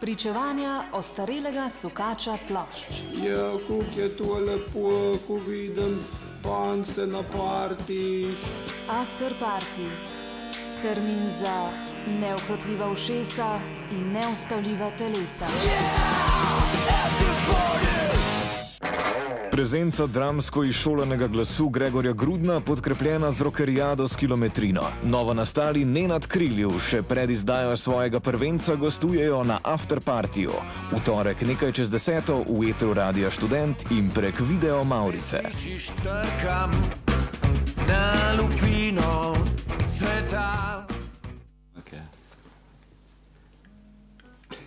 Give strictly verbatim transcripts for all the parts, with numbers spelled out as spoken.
Pričevanja ostarelega sukača plošč. Ja, kuk je to lepo, ko vidim punkse na partih. Afterparty. Termin za neukrotljiva ušesa in neustavljiva telesa. Prezenca dramsko izšolanega glasu Gregorja Grudna, podkrepljena z rokerijado s kilometrino. Novo nastali Nenad Kriljiv še pred izdajo svojega prvenca gostujejo na Afterpartiju. V torek nekaj čez deseto v E T V Radia Študent in prek video Maurice.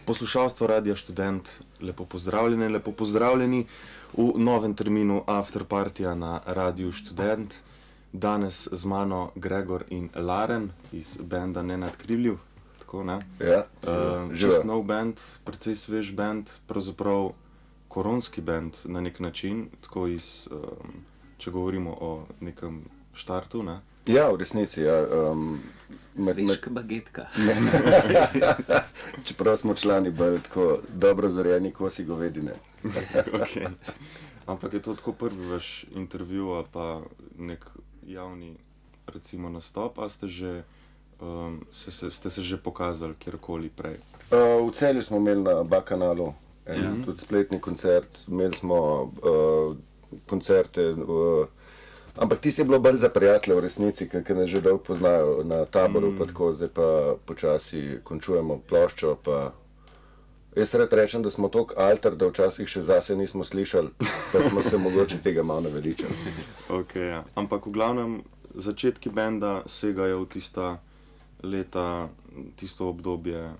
Poslušalstvo Radia Študent, lepo pozdravljene, lepo pozdravljeni v novem terminu Afterpartija na Radiu Študent. Danes z mano Gregor in Laren iz benda Nenad Kriljiv, tako ne? Ja, živa. Čist nov band, precej svež band, pravzaprav koronski band na nek način, tako iz, če govorimo o nekem štartu, ne? Ja, v resnici, ja. Svežka bagetka. Čeprav smo člani bolj tako dobro zorjeni kosi govedine. Ampak je to tako prvi vaš intervju ali pa nek javni, recimo, nastop, a ste se že pokazali kjerkoli prej? V Celju smo imeli na Bakanalu, tudi spletni koncert, imeli smo koncerte. Ampak ti si bilo bolj za prijatelje v resnici, ki nas že dolgo poznajo na Taboru, pa tako, zdaj pa počasi končujemo ploščo, pa jaz rad rečem, da smo toliko alter, da včasih še zase nismo slišali, pa smo se mogoče tega malo naveličali. Ok, ja. Ampak v glavnem začetki benda segajo v tista leta, tisto obdobje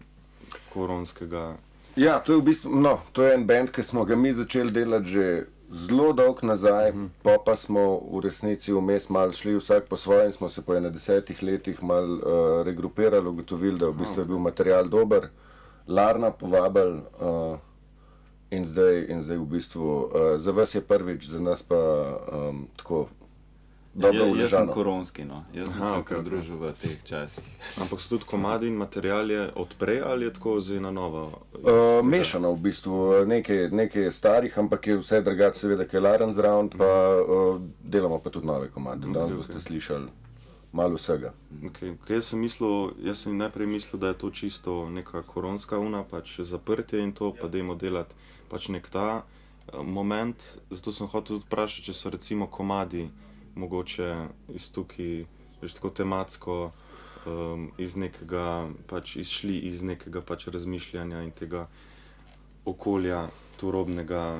koronskega. Ja, to je v bistvu, no, to je en band, ki smo ga mi začeli delati že zelo dolg nazaj, pa pa smo v resnici vmes malo šli vsak po svojem, smo se po ene desetih letih malo regrupirali, ugotovili, da v bistvu je bil material dober, Larna povabili in zdaj v bistvu, za vas je prvič, za nas pa tako dobro uležano. Jaz sem koronski, no, jaz sem se pridružil v teh časih. Ampak so tudi komadi in material je odprej ali je tako zdaj na novo? Mešano v bistvu, nekaj je starih, ampak je vse drugače, seveda, ki je Laren zraven, pa delamo pa tudi nove komade. Danes boste slišali malo vsega. Jaz sem mislil, jaz sem najprej mislil, da je to čisto neka koronska una, pač zaprtje in to, pa dajmo delati pač nek ta moment. Zato sem hotel tudi vprašati, če so recimo komadi mogoče iz tukaj, veš, tako tematsko iz nekega, pač izšli iz nekega pač razmišljanja in tega okolja turobnega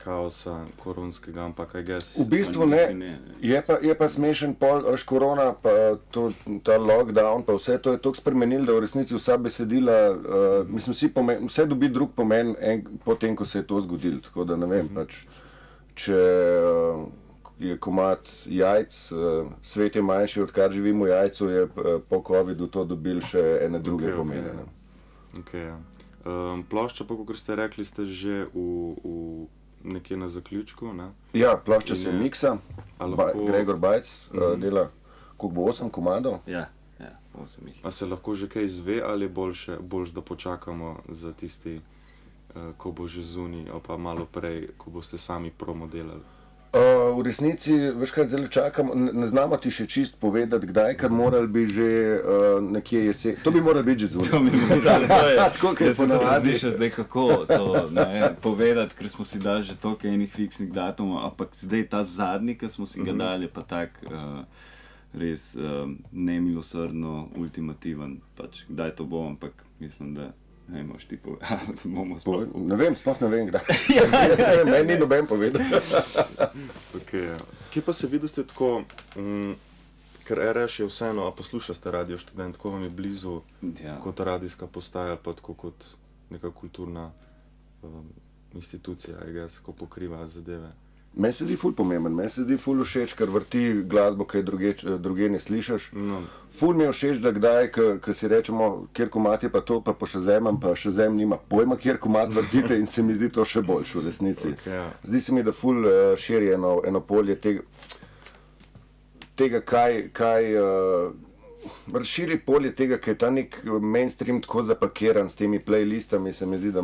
kaosa koronskega, ampak I guess. V bistvu ne, je pa smešen pol, až korona, pa ta lockdown, pa vse to je toliko spremenil, da v resnici vsa besedila, mislim, vse dobi drug pomen potem, ko se je to zgodilo, tako da ne vem, pač, če je komad Jajc, svet je manjši, odkar živim v Jajcu, je po covidu to dobil še ene druge pomene. Plošča, pa kakor ste rekli, ste že nekje na zaključku, ne? Ja, plošča se miksa, Gregor Bajc dela, koliko bo, osem komadov? Ja, osem jih. A se lahko že kaj izve ali je boljš, da počakamo za tisti, ko bo že zunaj, pa malo prej, ko boste sami promo delali? V resnici, veš kaj, zelo čakam, ne znamo ti še čist povedati kdaj, ker morali bi že nekje jesen. To bi morali biti že zunaj. To bi morali, to je. Tako, kaj je ponavadi. Jaz se tudi razmišljam zdaj, kako to povedati, ker smo si dali že toliko enih fiksnih datumov, ampak zdaj ta zadnji, ki smo si ga dali, pa tak res nemilosrdno ultimativen, pač kdaj to bo, ampak mislim, da ne moš ti povedati. Ne vem, sploh ne vem kdaj. Meni noben povedal. Kje pa se vidi, da ste tako, ker R Š je vseeno, a poslušaste Radio Študent, tako vam je blizu kot radijska postaja ali pa tako kot neka kulturna institucija, ko pokriva zadeve? Meni se zdi ful pomemben, meni se zdi ful všeč, ker vrti glasbo, kaj druge ne slišaš. Ful mi je všeč, da kdaj, ko si rečemo, kjer komad je pa to, pa po Shazamam, pa Shazam nima pojma, kjer komad vrtite in se mi zdi to še boljš v resnici. Zdi se mi, da ful širi eno polje tega, kaj razširi polje tega, ker je ta nek mainstream tako zapakiran s temi playlistami, se mi zdi, da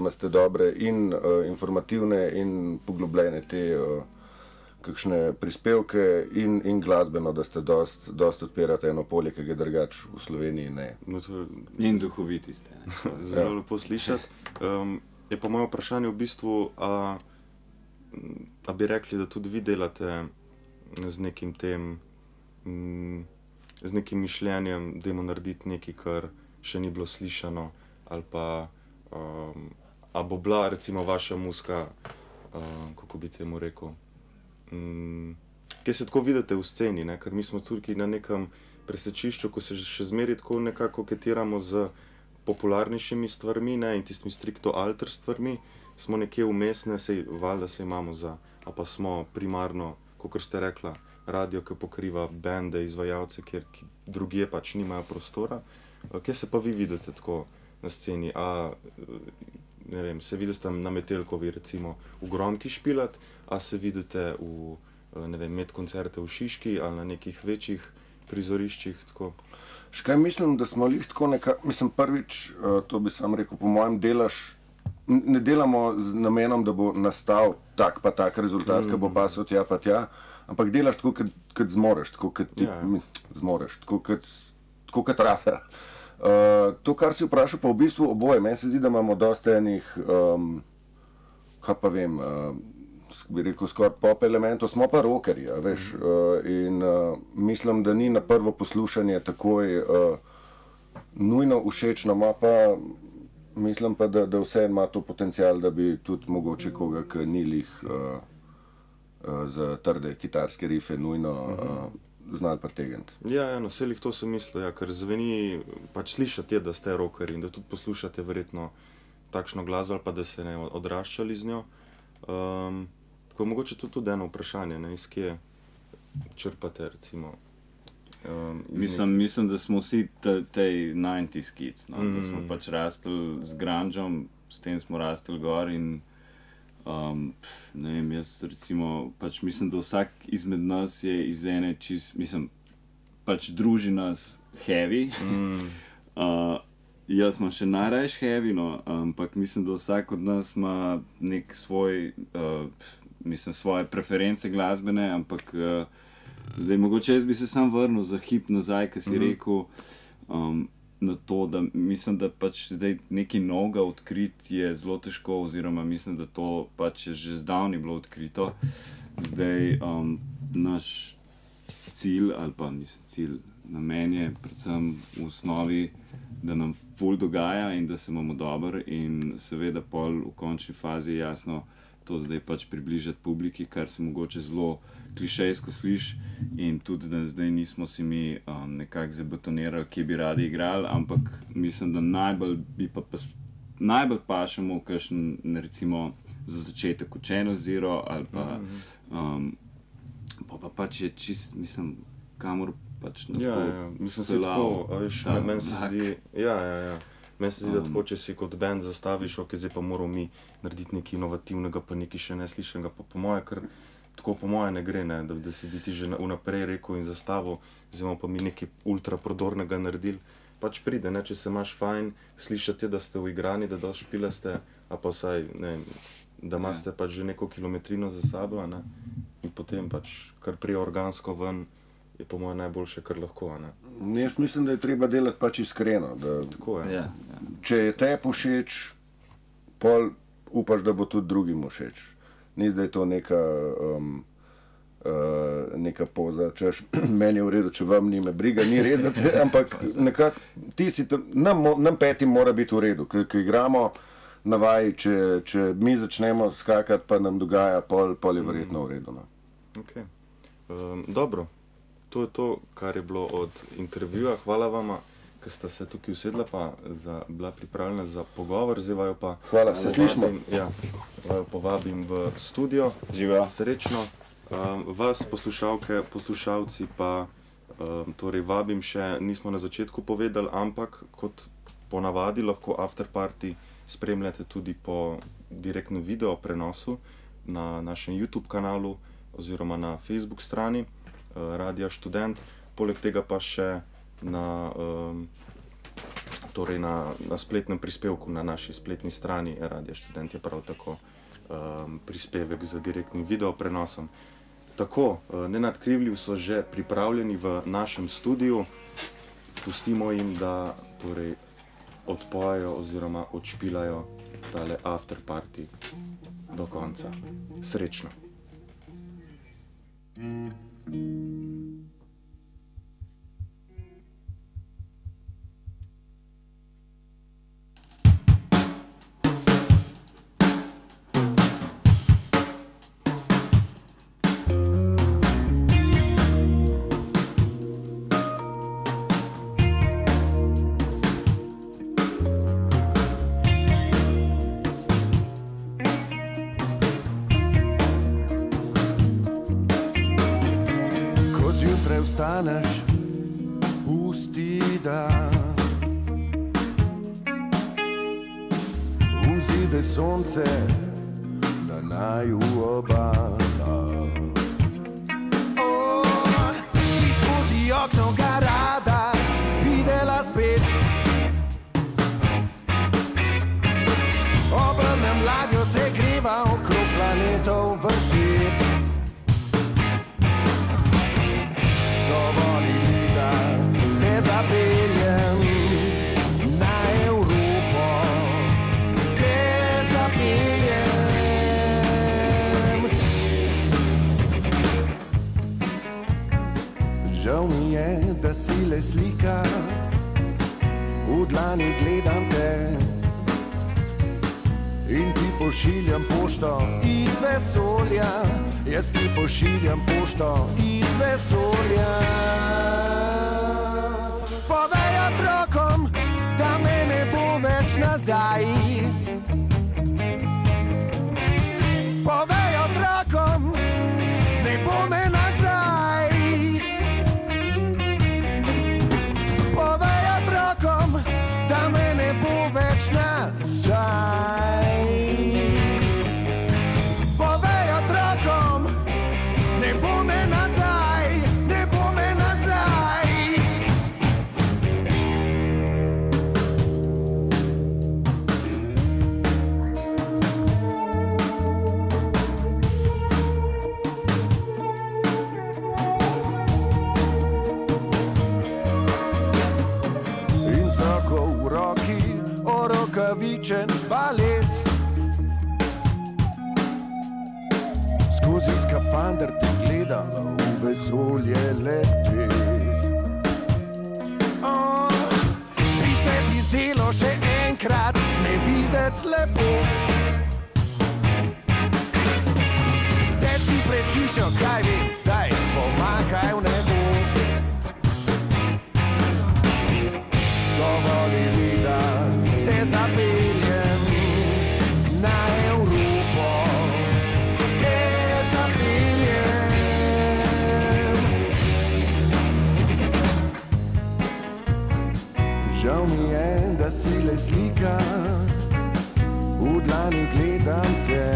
imate dobre in informativne in poglobljene te kakšne prispevke in glasbeno, da ste dost odpirate eno polje, ki ga drugač v Sloveniji ne. In duhoviti ste. Zelo lepo slišati. Je pa moje vprašanje v bistvu, a bi rekli, da tudi vi delate z nekim tem, z nekim mišljenjem, da ima narediti nekaj, kar še ni bilo slišano, ali pa, a bo bila recimo vaša muzika, kako bi temu rekel, kje se tako vidite v sceni, ker mi smo tukaj na nekem presečišču, ko se še zmeri tako nekako ketiramo z popularnejšimi stvarmi in tistimi strikto alter stvarmi, smo nekje vmesne, valjda se imamo za, a pa smo primarno, kakor ste rekla, radio, ki pokriva bende, izvajalce, kjer drugje pač nimajo prostora. Kje se pa vi vidite tako na sceni? A, ne vem, se vidite na Metelkovi recimo v Gromki špilat, a se vidite v, ne vem, med koncerte v Šiški ali na nekih večjih prizoriščih, tako? Še kaj mislim, da smo lih tako nekako, mislim prvič, to bi sam rekel, po mojem delaš, ne delamo z namenom, da bo nastal tak pa tak rezultat, ki bo pasel tja pa tja, ampak delaš tako, kot zmoreš, tako kot rata. To, kar si vprašal, pa v bistvu oboje. Meni se zdi, da imamo dosti enih, kaj pa vem, bi rekel, skoraj pop elementov, smo pa rockerji, veš, in mislim, da ni na prvo poslušanje takoj nujno všečno, ima pa, mislim pa, da vse ima to potencijal, da bi tudi mogoče koga, ki ni lih za trde kitarske rife nujno znali pretegniti. Ja, na vselih to sem mislil, ker zveni, pač slišati je, da ste rockeri in da tudi poslušate verjetno takšno glasbo ali pa da se ne odraščali z njo. Tako je mogoče tudi eno vprašanje, iz kje črpate recimo. Mislim, da smo vsi tej devetdesetih kids, da smo pač rastli z grungeom, s tem smo rastli gor in ne vem, jaz recimo, pač mislim, da vsak izmed nas je iz ene čist, mislim, pač druži nas heavy, jaz imam še najrajš heavy, no, ampak mislim, da vsak od nas ima nek svoj, mislim, svoje preference glasbene, ampak zdaj, mogoče jaz bi se sam vrnil za hip nazaj, ki si rekel na to, da mislim, da pač zdaj nekaj novega odkriti je zelo težko, oziroma mislim, da to pač je že zdavni bilo odkrito. Zdaj, naš cilj, ali pa mislim cilj, namen je predvsem v osnovi, da nam ful dogaja in da se imamo dober in seveda pol v končni fazi je jasno to zdaj pač približati publiki, kar se mogoče zelo klišejsko sliš in tudi, da zdaj nismo si mi nekako zabetonirali, kje bi radi igrali, ampak mislim, da najbolj bi pa najbolj pašemo v kakšen, recimo, za začetek v Channel Zero ali pa pa pač je čist, mislim, kamor pač nas bo pelal ta vlak. Meni se zdi, da tako, če si kot band zastaviš, ok, zdaj pa moramo mi narediti nekaj inovativnega, pa nekaj še neslišnega, pa po moje, ker tako po moje ne gre, da si bi ti že vnaprej rekel in zastavil, zdaj bomo pa mi nekaj ultraprodornega naredili, pač pride, če se imaš fajn, slišati je, da ste v igrani, da dosti špila ste, a pa vsaj, ne vem, da imate pač že neko kilometrino za sabo, in potem pač kar prije organsko ven, je po moje najboljše, kar lahko. Jaz mislim, da je treba delati pač iskreno. Če je te všeč, pol upaš, da bo tudi drugim všeč. Ni zdaj to neka poza, češ, meni je v redu, če vam ni me briga, ni res, ampak nekako ti si, nam petim mora biti v redu, ko igramo na vaji, če mi začnemo skakati, pa nam dogaja, pol je verjetno v redu. Dobro. To je to, kar je bilo od intervjuja. Hvala vama, ki ste se tukaj usedla, pa bila pripravljena za pogovor. Zdaj vajo pa... Hvala, se slišmo. Ja, vajo povabim v studio. Živjo. Srečno. Vas, poslušalke, poslušalci pa, torej vabim še, nismo na začetku povedali, ampak kot ponavadi lahko Afterparty spremljate tudi po direktnem video prenosu na našem YouTube kanalu oziroma na Facebook strani Radia Študent, poleg tega pa še na, um, torej na, na spletnem prispevku na naši spletni strani Radio Študent je prav tako um, prispevek z direktnim videoprenosom. Tako, uh, Nenad Kriljiv so že pripravljeni v našem studiu, pustimo jim, da torej odpojejo oziroma odšpilajo tale afterparty do konca. Srečno! Staneš, pusti dan, vzide sonce na naju obala. Skozi okno ga rada videla spet, obrnem ladjo, se greva okrog planetov vrtit. Žal mi je, da si le slika, v dlani gledam te in ti pošiljam pošto iz vesolja, jaz ti pošiljam pošto iz vesolja. Povej otrokom, da me ne bo več nazaj. Povej otrokom, ne bo me nazaj. Da me ne bo več nazaj. Povej otrokom, ne bo me nazaj, ne bo me nazaj. Rokavičen balet, skozi skafander te gledam, v vesolje leti. Bi se ti zdelo še enkrat me videti lepo, deci pred hišo, kaj vi, daj, pomagaj v nebo. Dovoli mi, da te zapeljem na Evropo, te zapeljem. Žal mi je, da si le slika, v dlani gledam te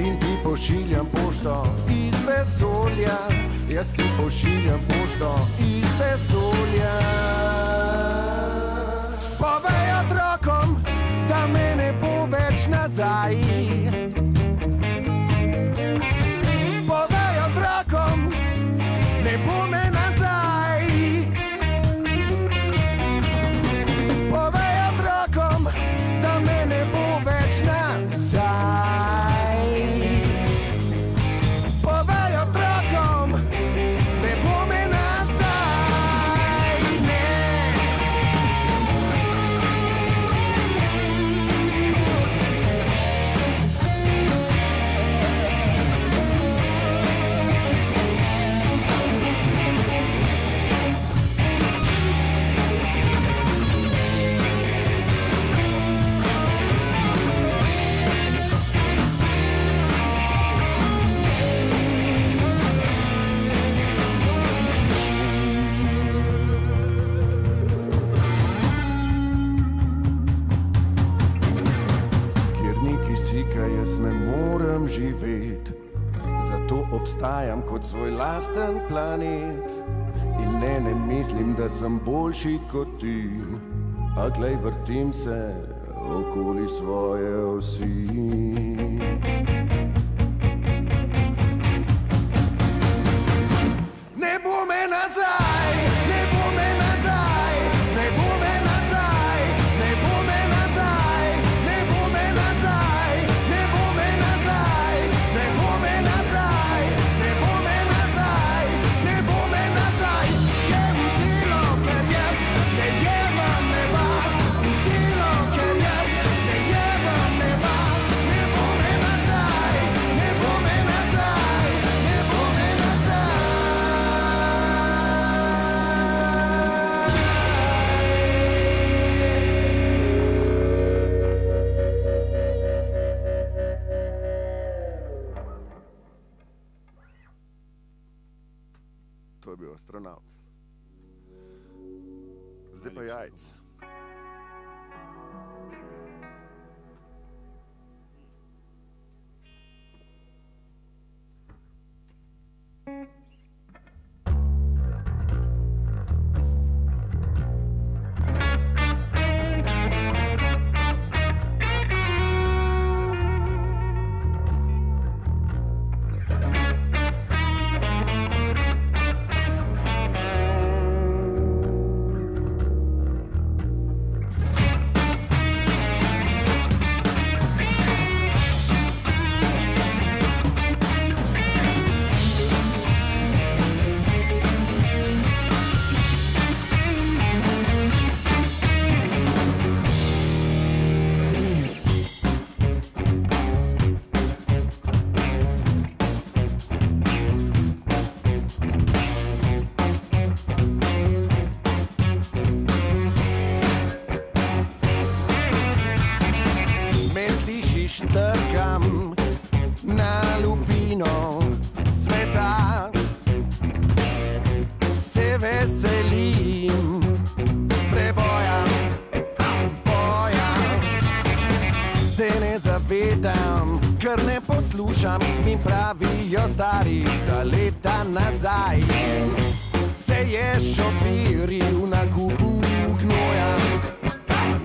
in ti pošiljam pošto iz vesolja, jaz ti pošiljam pošto iz vesolja. Povej otrokom, da me ne bo več nazaj. Povej otrokom, ne bo me nazaj. Povej otrokom, da me ne bo več nazaj. Povej otrokom, ne bo me nazaj. Jaz ne morem živeti, zato obstajam kot svoj lasten planet. In ne, ne mislim, da sem boljši kot ti, a glej, vrtim se okoli svoje osi. Ne bo me nazaj, ne bo me nazaj, ne bo me nazaj, ne bo me nazaj, ne bo me nazaj, ne bo me nazaj, ne bo me nazaj, ne bo me nazaj, ne bo me nazaj. Je vozilo, ker jaz ne jemam neba, vozilo, ker jaz ne jemam neba. Ne bo me nazaj, ne bo me nazaj, ne bo me nazaj. To je bil astronaut. Zdaj pa jajc. Mi pravijo stari, da leta nazaj se je šopiril na kupu gnoja,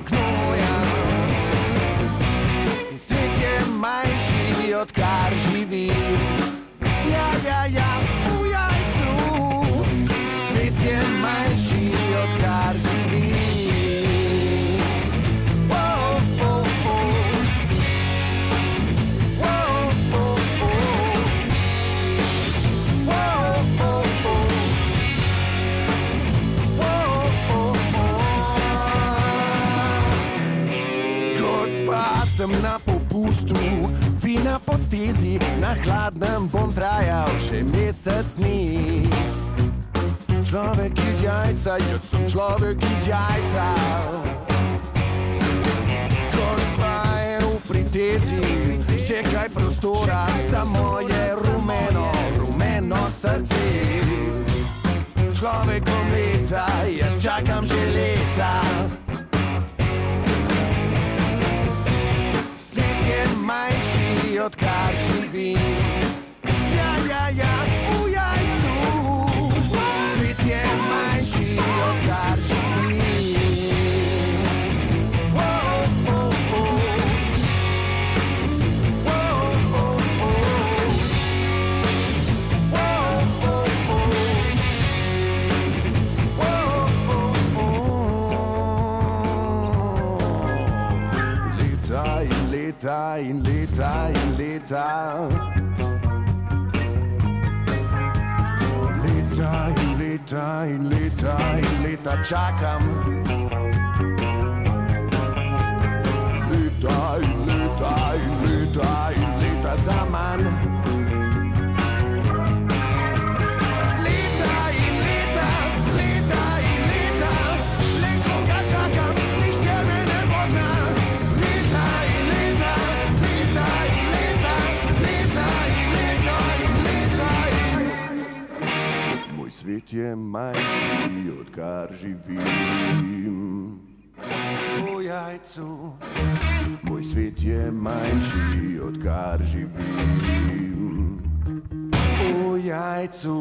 gnoja. Svet je manjši, odkar živi, ja, ja, ja, v jajcu. Svet je manjši, odkar živi. Sem na popustu, vi na potezi, na hladnem bom trajal še mesec dni. Človek iz jajca, jaz sem človek iz jajca. Gospa je v pritezi, še kaj prostora za moje rumeno, rumeno srce. Človekom leta, jaz čakam že leta. Manjši, odkar živi, ja, ja, ja, v jajcu. Svet je manjši, odkar živi. Leta in leta in leta. Leta in leta in leta in leta čakam. Leta in leta in leta in leta za manj. Svet je manjši, odkar živim v jajcu. Moj svet je manjši, odkar živim v jajcu.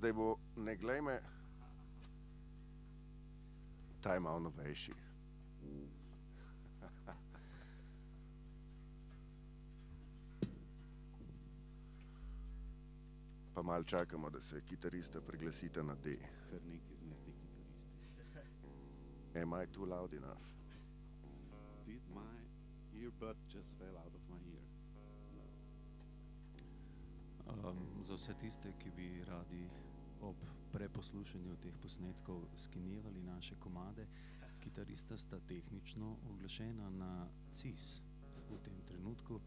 Zdaj bo, ne glej me, ta je malo novejši. Pa malo čakamo, da se kitarista priglasita na D. Kar nekaj zmeti kitariste. Am I too loud enough? Did my earbud just fell out of my ear? Za vse tiste, ki bi radi ob preposlušanju teh posnetkov skenirali naše komade, kitarista sta tehnično oglašena na C I S v tem trenutku,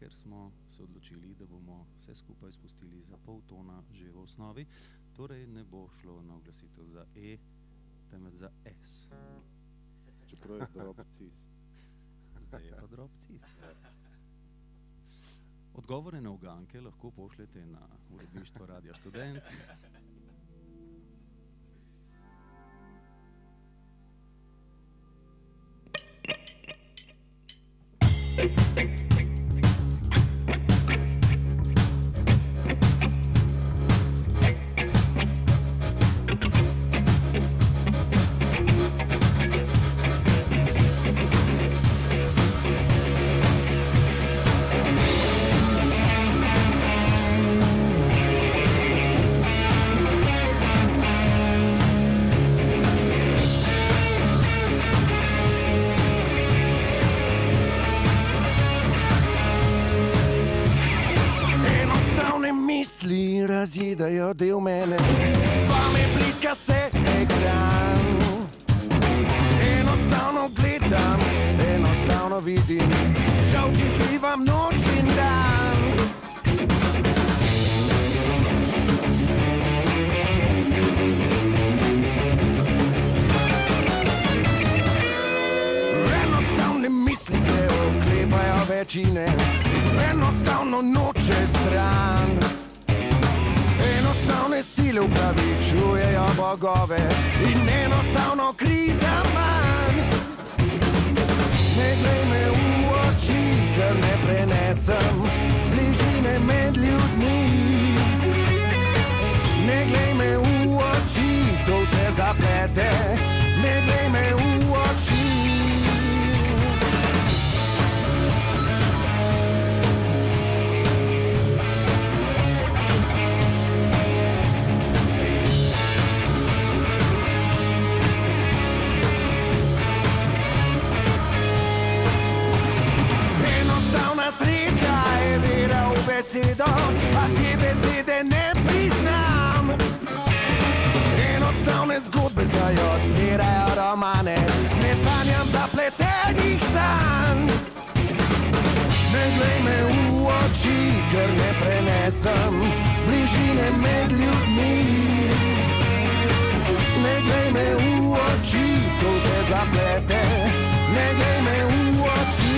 ker smo se odločili, da bomo vse skupaj spustili za pol tona že v osnovi, torej ne bo šlo na oglasitev za E, temveč za S. Čeprav je drop C I S. Zdaj je pa drop C I S. Odgovore na uganke lahko pošljete na uredništvo Radia Študent. Zidajo del mene, vam je bliska se ekran. Enostavno gledam, enostavno vidim, žal čislivam noč in dan. Enostavne misli se oklepajo večine, enostavno noče stran. Enostavne sile upravičujejo bogove in enostavno kriza manj. Ne glej me v oči, ker ne prenesem bližine med ljudmi. Ne glej me v oči, to vse zaplete, ne glej me v oči. Besedo, a te besede ne priznam. Enostavne zgodbe zdaj odpirajo romane, ne sanjam zapletenih sanj. Ne glej me v oči, ker ne prenesem bližine med ljudmi. Ne glej me v oči, to vse zaplete, ne glej me v oči.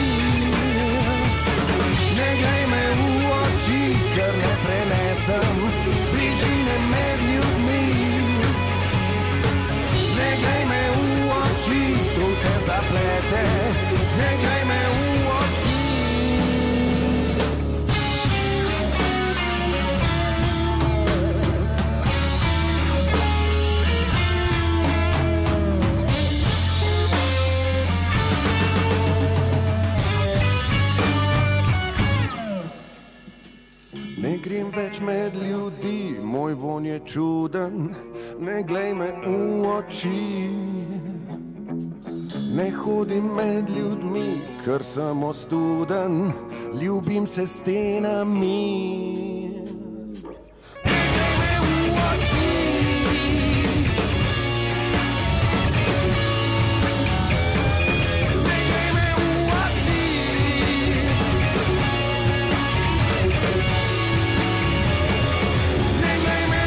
Ne glej me v oči, ker ne prenesem bližine med ljudmi. Ne glej me v oči, tu se zaplete, ne glej me v oči. Ne grem več med ljudi, moj von je čuden, ne glej me v oči. Ne hodim med ljudmi, ker samo studen, ljubim se s stenami. Ne glej me v oči. Ne glej me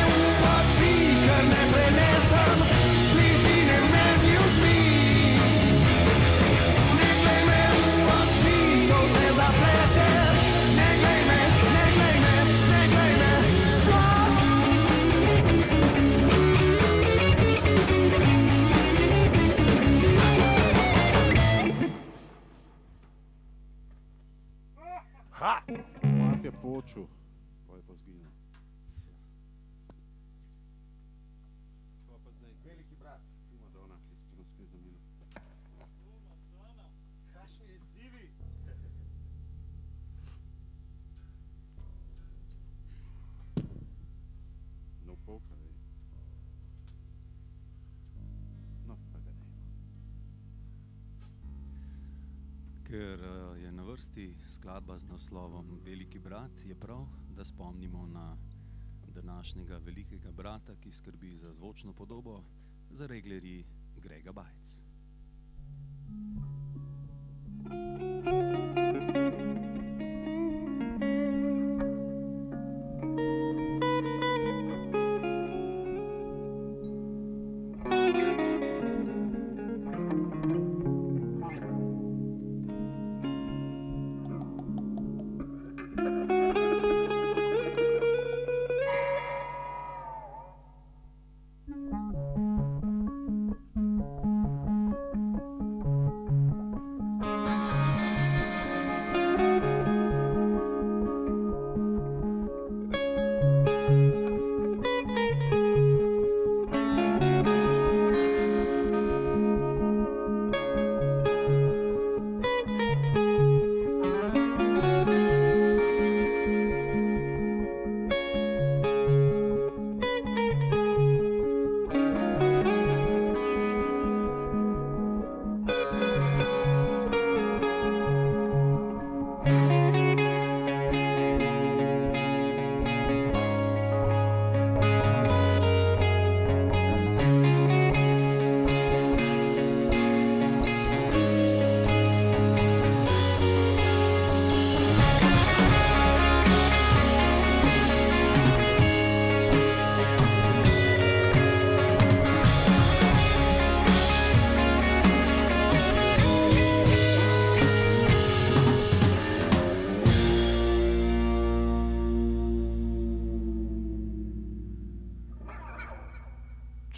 v oči. Ker je na vrsti skladba z naslovom Veliki brat, je prav, da spomnimo na današnjega velikega brata, ki skrbi za zvočno podobo, za reglerji Grega Bajc.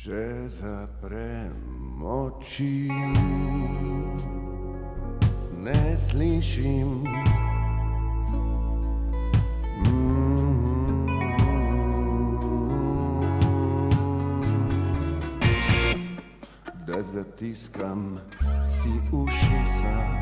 Če zaprem oči, ne slišim. Da zatiskam si ušesa.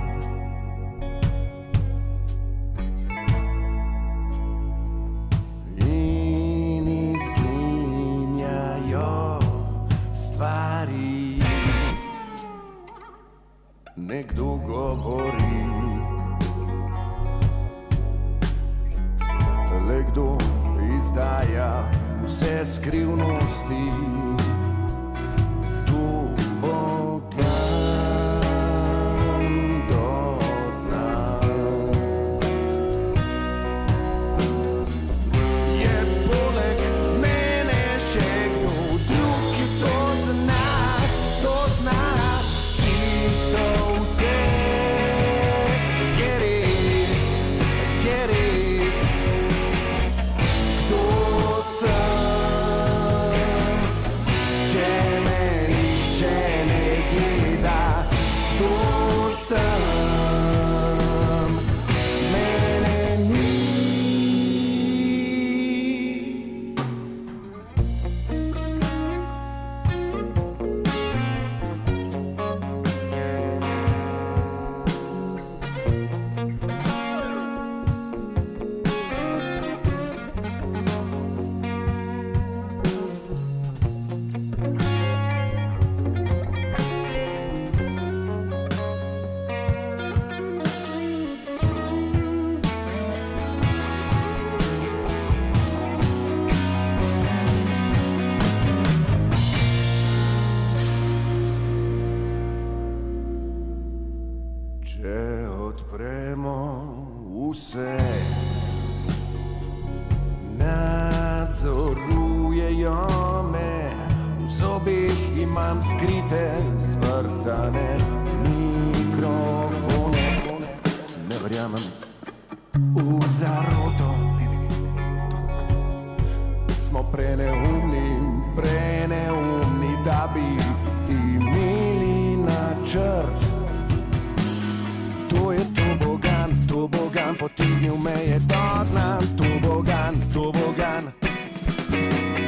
Nekdo govori, le kdo izdaja vse skrivnosti. Tu bogam do dna. Je poleg mene še kdo drug, ki to zna, to zna čisto. Imam skrite, zvrtane mikrofone. Ne verjamem v zaroto. Smo preneumni, preneumni, da bi imeli načrt. To je tobogan, tobogan, potignil me je do dna. Tobogan, tobogan,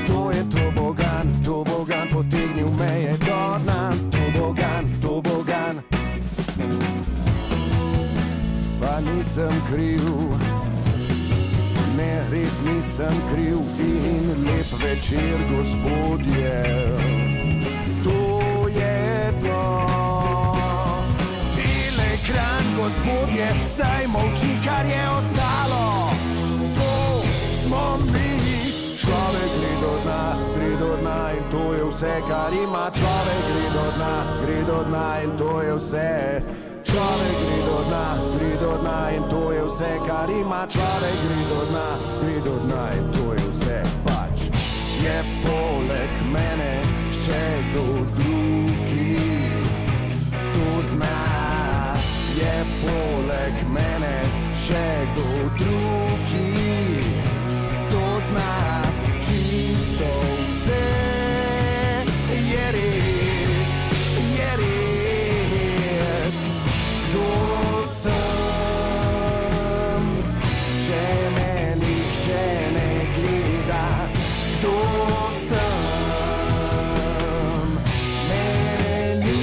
to je tobogan, tobogan, potegnil me je do dna. Tobogan, tobogan, pa nisem kriv, ne, res nisem kriv. In lep večer, gospodje, to je to. Telegram. tako zgodje, zdaj molči, kar je ostalo. To smo mi. Človek gre do dna, gre do dna in to je vse, kar ima. Človek gre do dna, gre do dna in to je vse. Človek gre do dna, gre do dna in to je vse, kar ima. Človek gre do dna, gre do dna in to je vse. Pač je poleg mene še kdo drugi. To zna, je poleg mene še kdo drugi. To zna, čisto vse je res, je res. Kdo sem, če me nihče ne gleda? Kdo sem, mene ni?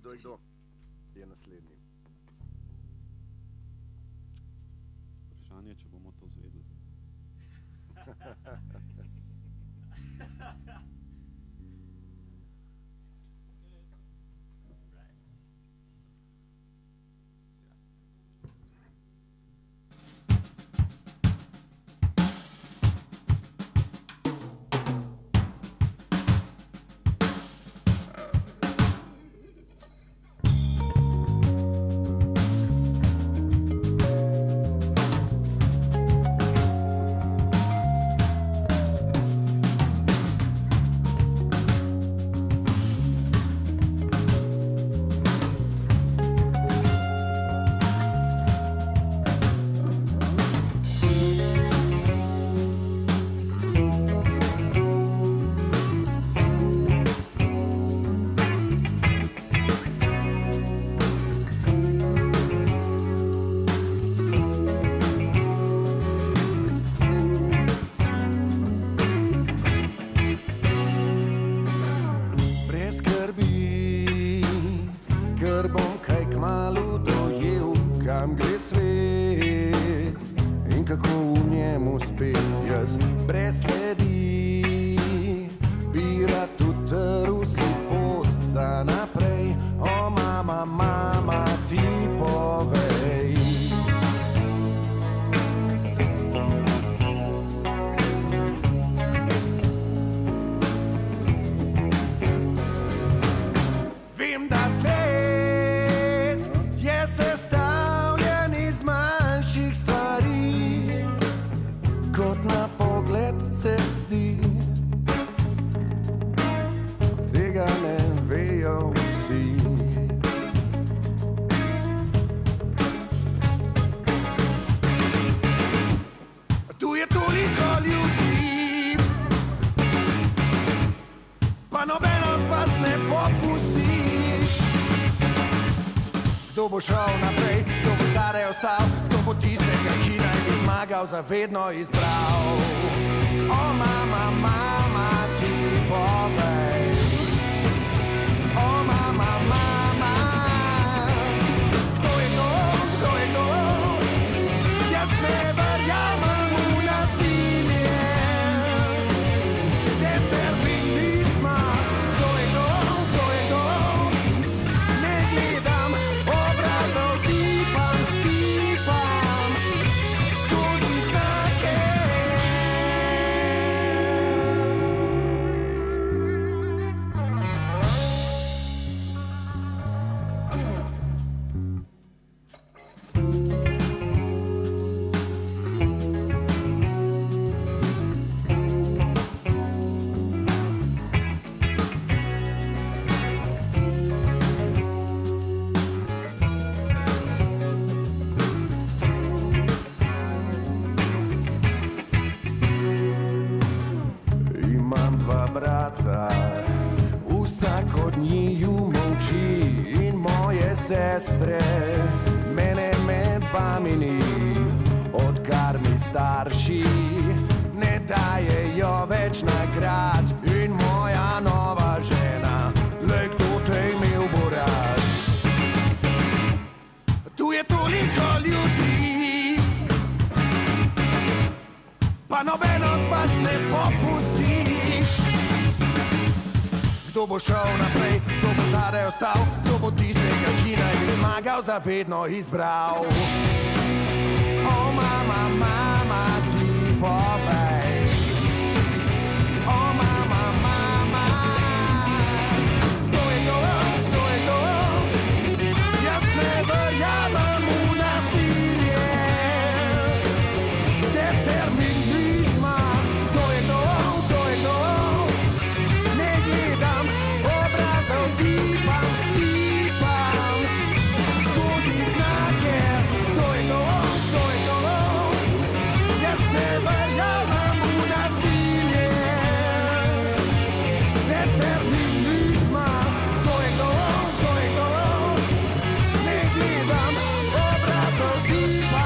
Kdo je kdo? Je naslednji. Vprašanje, če bomo to zvedeli. Kdo bo šel naprej, kdo bo zadaj ostal, kdo bo tistega, ki naj bi zmagal, zavedno izbral. O mama, mama, ti povej. O mama. njiju molči in moje sestre. Mene med vami ni, odkar mi starši ne dajejo več nagrad. In moja nova žena, le kdo te imel bo rad. Tu je toliko ljudi, pa noben od vas ne popusti. Kdo bo šel naprej, kdo bo zadaj ostal, kdo bo tistega, ki naj bi zmagal, za vedno izbral. O mama, mama, ti povej. O mama, mama, kdo je to, kdo je to? Jaz ne verjamem v nasilje determinizma. Kdo je to, kdo je to? Ne gledam obrazov, tipam, tipam skozi znake. Kdo je to, kdo je to? Jaz ne verjamem v nasilje determinizma. Kdo je to, kdo je to? Ne gledam obrazov, tipam, tipam skozi znake.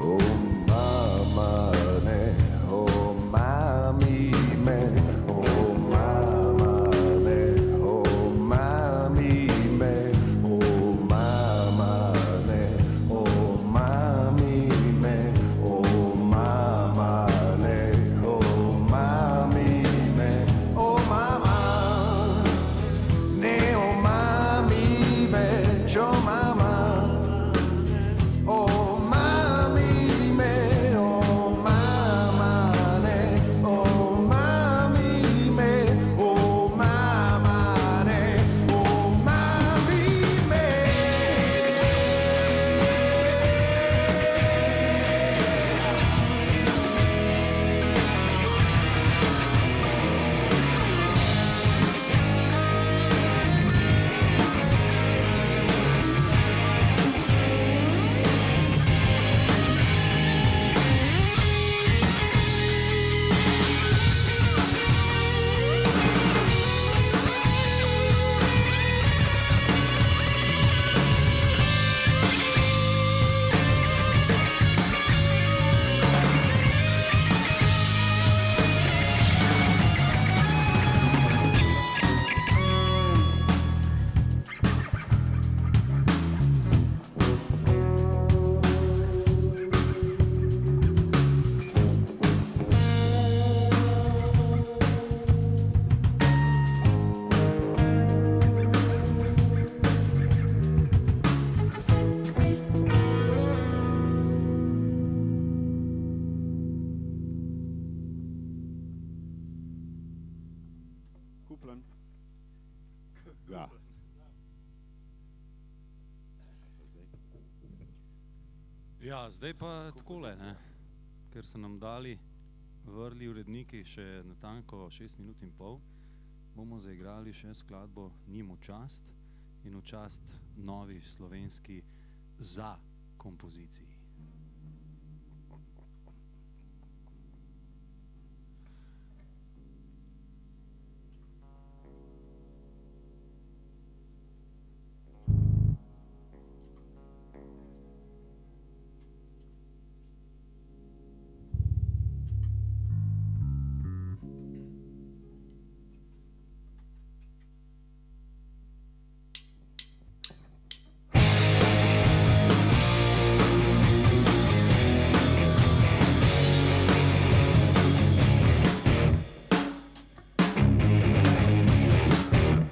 O mama, ne, o mami me, o mama, ne, o mami me, o mama, ne, o mami me, o mama, ne, o mami me, o mama, ne, o mami več, o mama. O mami me, o mama ne, o mami me, o mama ne, o mami me. Kuplen. Ja. Ja, zdaj pa takole, ne, ker so nam dali vrli uredniki še natanko šest minut in pol, bomo zaigrali še skladbo Njim v čast in v čast novi slovenski za kompoziciji.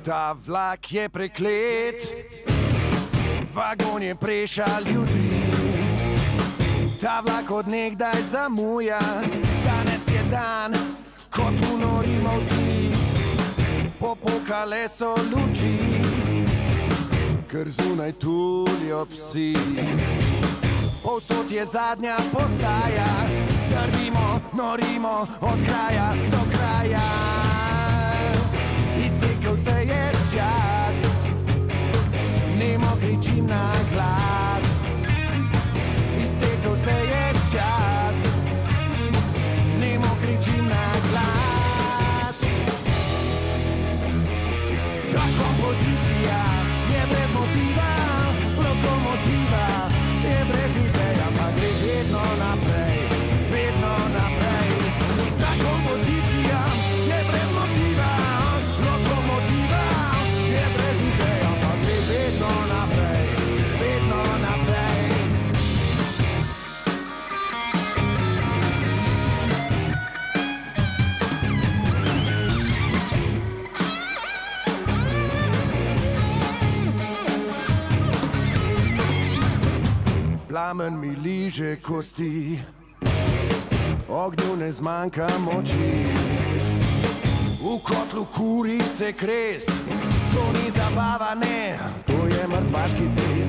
Ta vlak je preklet, vagon je prešal jutri. Ta vlak od nekdaj zamuja, danes je dan, kot unorimo vsi. Popokale so luči, ker zunaj tulijo psi. Po povsod je zadnja postaja. Drvimo, norimo od kraja do kraja. Iztekel se je čas, nemo kričim na glas. Iztekel se je čas, nemo kričim na glas. Ta kompozicija je brez motiva, lokomotiva je brez ideja, pa gre vedno naprej, vedno naprej. Ta kompozicija je brez motiva, lokomotiva je brez ideja, pa gre vedno naprej, vedno naprej. Plamen mi liže kosti, ognju ne zmanjka moči. V kotlu kuri se kres, to ni zabava, ne, to je mrtvaški ples.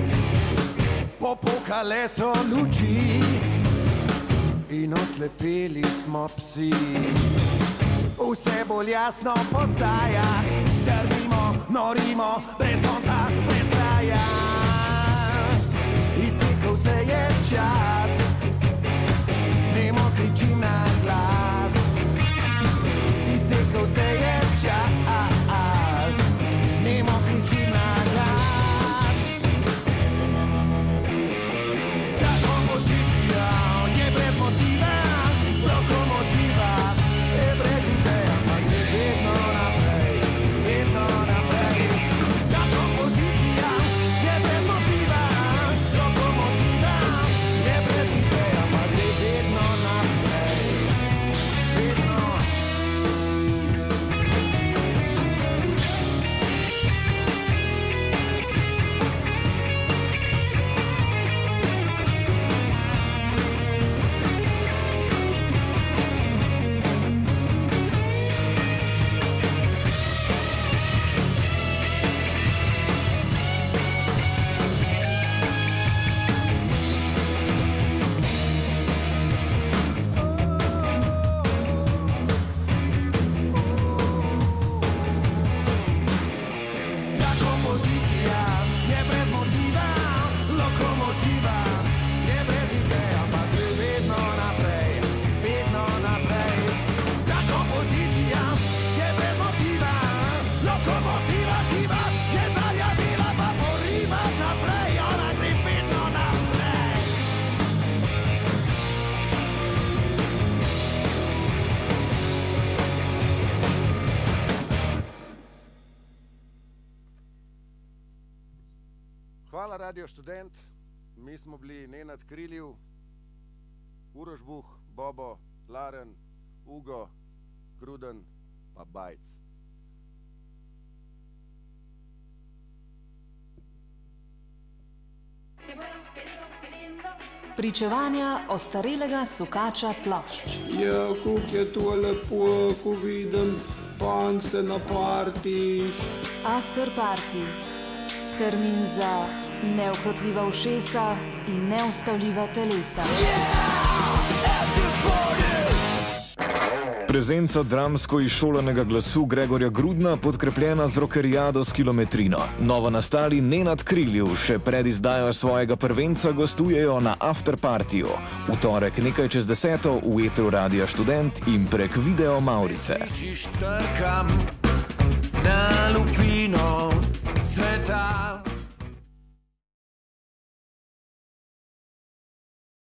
Popokale so luči in oslepeli smo psi. Vse bolj jasno postaja, drvimo, norimo, brez konca, brez kraja. Iztekel se je čas, nemo kričim na glas. Iztekel se je čas, nemo kričim na glas. Ta kompozicija je brez motiva, lokomotiva je brez ideja, pa gre vedno naprej, vedno naprej. Ta kompozicija je brez motiva, Radio Študent, mi smo bili Nenad Kriljiv, Uroš Buh, Bobo, Laren, Ugo, Gruden pa Bajc. Pričevanja ostarelega sukača plošč. Ja, kako je to lepo, ko vidim punkse na partih. Afterparty, termin za neokrotljiva ušesa in neustavljiva telesa. Prezenca dramsko izšolanega glasu Gregorja Grudna, podkrepljena z rokerijado s kilometrino. Novo nastali Nenad Kriljiv še pred izdajo svojega prvenca gostujejo na Afterpartiju. V torek nekaj čez deseto v etru Radia Študent in prek video Mavrice. Trkam na lupino sveta.